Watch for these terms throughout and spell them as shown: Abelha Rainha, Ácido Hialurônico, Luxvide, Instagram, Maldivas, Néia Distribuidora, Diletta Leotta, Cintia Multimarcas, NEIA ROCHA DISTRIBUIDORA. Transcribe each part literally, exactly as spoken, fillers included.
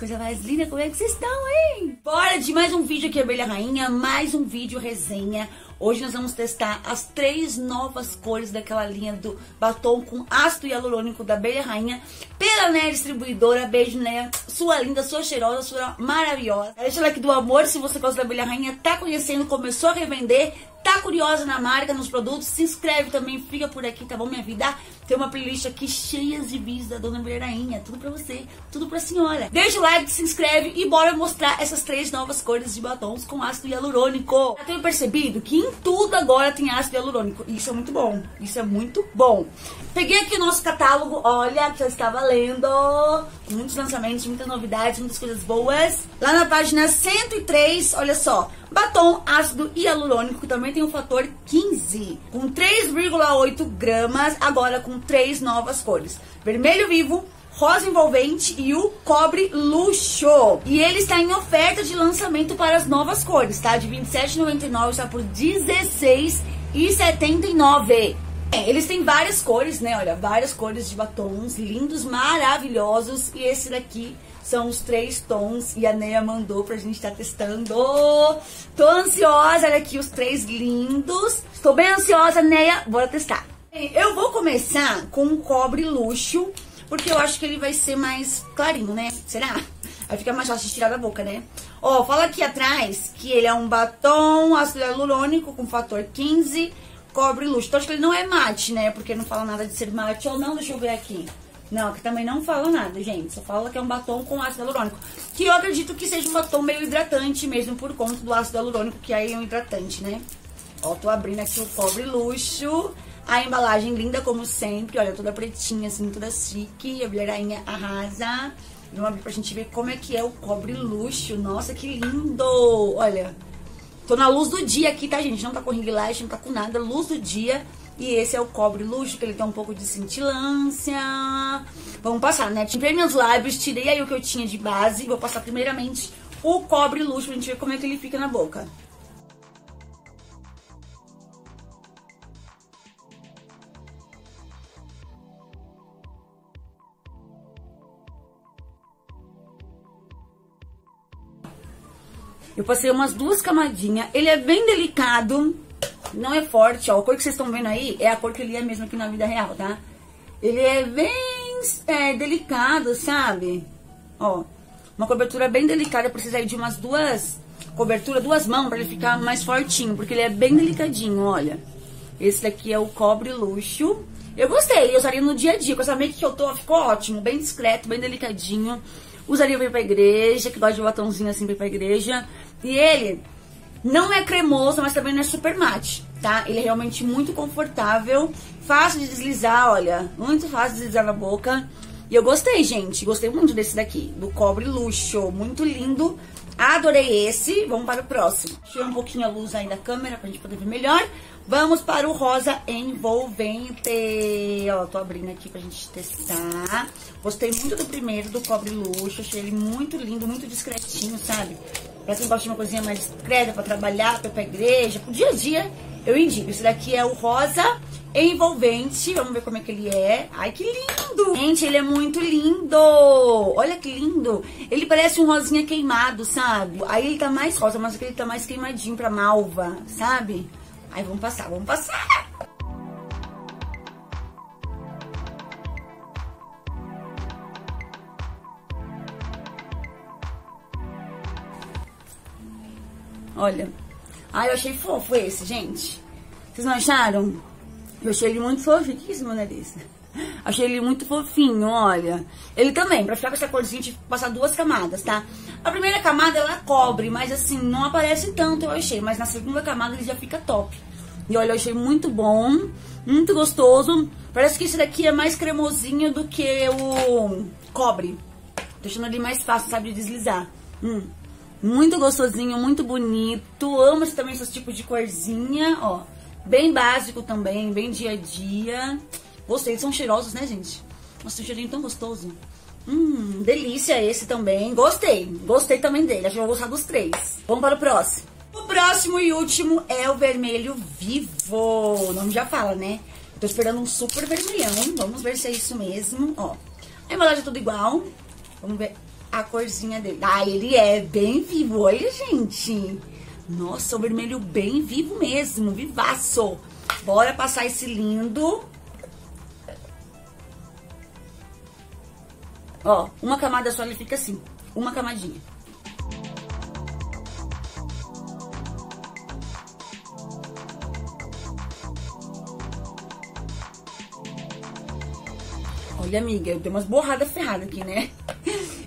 coisas mais lindas, como é que vocês estão, hein? Bora de mais um vídeo aqui, Abelha Rainha, mais um vídeo resenha. Hoje nós vamos testar as três novas cores daquela linha do batom com ácido hialurônico da Abelha Rainha, pela Néia Distribuidora. Beijo, Néia, sua linda, sua cheirosa, sua maravilhosa. Deixa o like do amor se você gosta da Abelha Rainha, tá conhecendo, começou a revender, tá curiosa na marca, nos produtos, se inscreve também, fica por aqui, tá bom, minha vida? Tem uma playlist aqui cheia de vídeos da Dona Abelha Rainha, tudo pra você, tudo pra senhora. Deixa o like, se inscreve e bora mostrar essas três novas cores de batons com ácido hialurônico. Já tenho percebido que em tudo agora tem ácido hialurônico, e isso é muito bom, isso é muito bom. Peguei aqui o nosso catálogo, olha, que já estava lendo, muitos lançamentos, muitas novidades, muitas coisas boas. Lá na página cento e três, olha só, batom ácido hialurônico, que também tem o fator quinze, com três vírgula oito gramas, agora com três novas cores, vermelho vivo, rosa envolvente e o cobre luxo. E ele está em oferta de lançamento para as novas cores, tá? De vinte e sete reais e noventa e nove centavos está por dezesseis reais e setenta e nove centavos. É, eles têm várias cores, né? Olha, várias cores de batons lindos, maravilhosos. E esse daqui são os três tons e a Néia mandou pra gente estar tá testando. Tô ansiosa, olha aqui os três lindos. Estou bem ansiosa, Néia, bora testar. Eu vou começar com o cobre luxo, porque eu acho que ele vai ser mais clarinho, né? Será? Aí fica mais fácil de tirar da boca, né? Ó, fala aqui atrás que ele é um batom ácido hialurônico com fator quinze, cobre luxo. Então acho que ele não é mate, né? Porque não fala nada de ser mate ou não. Deixa eu ver aqui. Não, aqui também não fala nada, gente. Só fala que é um batom com ácido hialurônico. Que eu acredito que seja um batom meio hidratante mesmo, por conta do ácido hialurônico, que aí é um hidratante, né? Ó, tô abrindo aqui o cobre luxo. A embalagem linda, como sempre, olha, toda pretinha, assim, toda chique, a Abelha Rainha arrasa. Vamos abrir pra gente ver como é que é o cobre luxo, nossa, que lindo! Olha, tô na luz do dia aqui, tá, gente? Não tá com ring light, não tá com nada, luz do dia. E esse é o cobre luxo, que ele tem um pouco de cintilância. Vamos passar, né? Tirei meus lábios, tirei aí o que eu tinha de base, vou passar primeiramente o cobre luxo pra gente ver como é que ele fica na boca. Eu passei umas duas camadinhas, ele é bem delicado, não é forte, ó, a cor que vocês estão vendo aí é a cor que ele é mesmo aqui na vida real, tá? Ele é bem é, delicado, sabe? Ó, uma cobertura bem delicada, eu preciso aí de umas duas coberturas, duas mãos pra ele ficar mais fortinho, porque ele é bem delicadinho, olha. Esse daqui é o cobre luxo, eu gostei, eu usaria no dia a dia, com essa make que eu tô, ficou ótimo, bem discreto, bem delicadinho. Usaria pra ir pra igreja, que gosta de batomzinho assim pra ir pra igreja. E ele não é cremoso, mas também não é super mate, tá? Ele é realmente muito confortável, fácil de deslizar, olha. Muito fácil de deslizar na boca. E eu gostei, gente. Gostei muito desse daqui, do cobre luxo. Muito lindo. Adorei esse. Vamos para o próximo. Tira um pouquinho a luz aí da câmera pra gente poder ver melhor. Vamos para o rosa envolvente. Ó, tô abrindo aqui pra gente testar. Gostei muito do primeiro, do cobre luxo. Achei ele muito lindo, muito discretinho, sabe? Pra quem gosta de uma coisinha mais discreta, pra trabalhar, pra ir pra igreja, pro dia a dia, eu indico. Esse daqui é o rosa envolvente. Vamos ver como é que ele é. Ai, que lindo! Gente, ele é muito lindo! Olha que lindo! Ele parece um rosinha queimado, sabe? Aí ele tá mais rosa, mas aqui ele tá mais queimadinho pra malva, sabe? Aí vamos passar, vamos passar! Olha, ai, eu achei fofo esse, gente. Vocês não acharam? Eu achei ele muito fofinho. O que é isso, meu nariz? Achei ele muito fofinho, olha. Ele também, pra ficar com essa corzinha, tive que passar duas camadas, tá? A primeira camada, ela cobre, mas assim, não aparece tanto, eu achei. Mas na segunda camada, ele já fica top. E olha, eu achei muito bom, muito gostoso. Parece que esse daqui é mais cremosinho do que o cobre. Deixando ele mais fácil, sabe, de deslizar. Hum, muito gostosinho, muito bonito. Amo também esses tipos de corzinha, ó. Bem básico também, bem dia a dia. Gostei, são cheirosos, né, gente? Nossa, um cheirinho tão gostoso. Hum, delícia esse também. Gostei, gostei também dele. Acho que eu vou gostar dos três. Vamos para o próximo. O próximo e último é o vermelho vivo. O nome já fala, né? Eu tô esperando um super vermelhão. Vamos ver se é isso mesmo, ó. A embalagem é tudo igual. Vamos ver. a corzinha dele. Ah, ele é bem vivo, olha, gente. Nossa, o vermelho bem vivo mesmo, vivaço. Bora passar esse lindo. Ó, uma camada só, ele fica assim, uma camadinha. Olha, amiga, eu dei umas borradas ferradas aqui, né?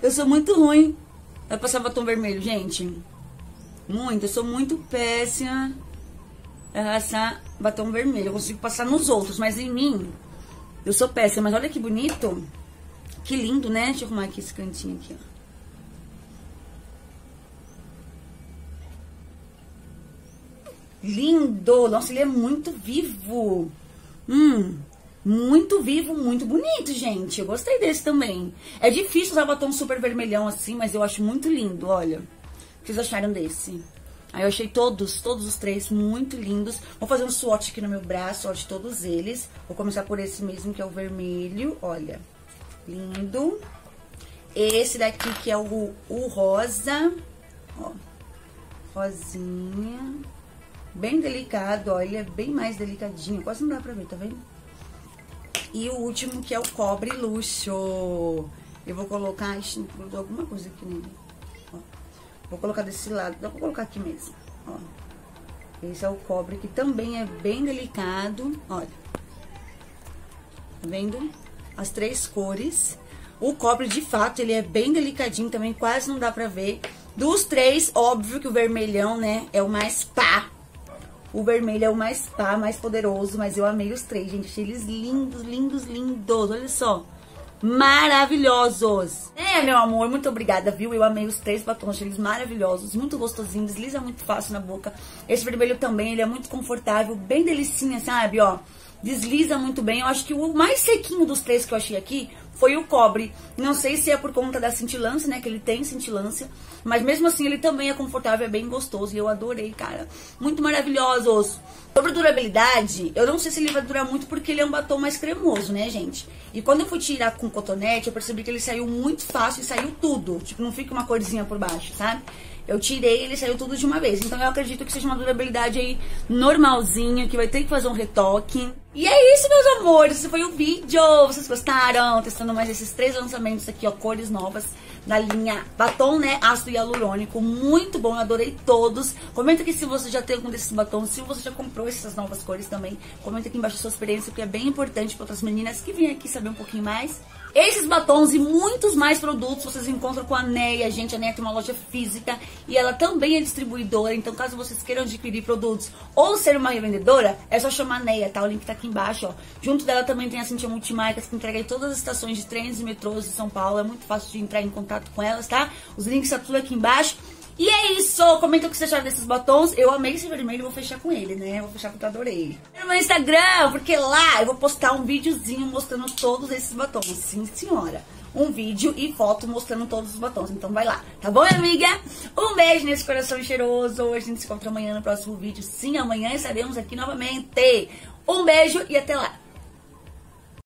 Eu sou muito ruim. Eu passava tom vermelho, gente. Muito, eu sou muito péssima pra passar batom vermelho. Eu consigo passar nos outros, mas em mim, eu sou péssima. Mas olha que bonito. Que lindo, né? Deixa eu arrumar aqui esse cantinho aqui, ó. Lindo! Nossa, ele é muito vivo. Hum... Muito vivo, muito bonito, gente. Eu gostei desse também. É difícil usar batom super vermelhão assim, mas eu acho muito lindo, olha. O que vocês acharam desse? Aí eu achei todos, todos os três muito lindos. Vou fazer um swatch aqui no meu braço, ó, de todos eles. Vou começar por esse mesmo, que é o vermelho, olha. Lindo. Esse daqui que é o, o rosa, ó. Rosinha. Bem delicado, olha, bem mais delicadinho. Quase não dá pra ver, tá vendo? E o último, que é o cobre luxo. Eu vou colocar... Ixi, alguma coisa aqui nele. Ó. Vou colocar desse lado. Vou colocar aqui mesmo. Ó. Esse é o cobre, que também é bem delicado. Olha. Tá vendo? As três cores. O cobre, de fato, ele é bem delicadinho também. Quase não dá pra ver. Dos três, óbvio que o vermelhão, né? É o mais pá. O vermelho é o mais pá, mais poderoso, mas eu amei os três, gente. Achei eles lindos, lindos, lindos. Olha só. Maravilhosos. É, meu amor, muito obrigada, viu? Eu amei os três batons, achei eles maravilhosos, muito gostosinhos, desliza muito fácil na boca. Esse vermelho também, ele é muito confortável, bem delicinha, sabe? Ó, desliza muito bem. Eu acho que o mais sequinho dos três que eu achei aqui foi o cobre. Não sei se é por conta da cintilância, né? Que ele tem cintilância. Mas mesmo assim, ele também é confortável, é bem gostoso. E eu adorei, cara. Muito maravilhosos. Sobre durabilidade, eu não sei se ele vai durar muito porque ele é um batom mais cremoso, né, gente? E quando eu fui tirar com cotonete, eu percebi que ele saiu muito fácil e saiu tudo. Tipo, não fica uma corzinha por baixo, sabe? Eu tirei e ele saiu tudo de uma vez. Então, eu acredito que seja uma durabilidade aí normalzinha, que vai ter que fazer um retoque. E é isso, meus amores. Esse foi o vídeo. Vocês gostaram? Testando mais esses três lançamentos aqui, ó. Cores novas da linha batom, né? Ácido hialurônico. Muito bom. Eu adorei todos. Comenta aqui se você já tem algum desses batons. Se você já comprou essas novas cores também. Comenta aqui embaixo a sua experiência, porque é bem importante para outras meninas que vêm aqui saber um pouquinho mais. Esses batons e muitos mais produtos vocês encontram com a Néia, gente. A Néia tem uma loja física e ela também é distribuidora. Então, caso vocês queiram adquirir produtos ou ser uma revendedora, é só chamar a Néia, tá? O link tá aqui embaixo, ó. Junto dela também tem a Cintia Multimarcas, que entrega em todas as estações de trens e metrôs de São Paulo. É muito fácil de entrar em contato com elas, tá? Os links tá tudo aqui embaixo. E é isso, comenta o que vocês acharam desses batons. Eu amei esse vermelho, vou fechar com ele, né? Vou fechar porque eu adorei. No meu Instagram, porque lá eu vou postar um videozinho mostrando todos esses batons. Sim, senhora. Um vídeo e foto mostrando todos os batons. Então vai lá, tá bom, minha amiga? Um beijo nesse coração cheiroso. A gente se encontra amanhã no próximo vídeo. Sim, amanhã estaremos aqui novamente. Um beijo e até lá.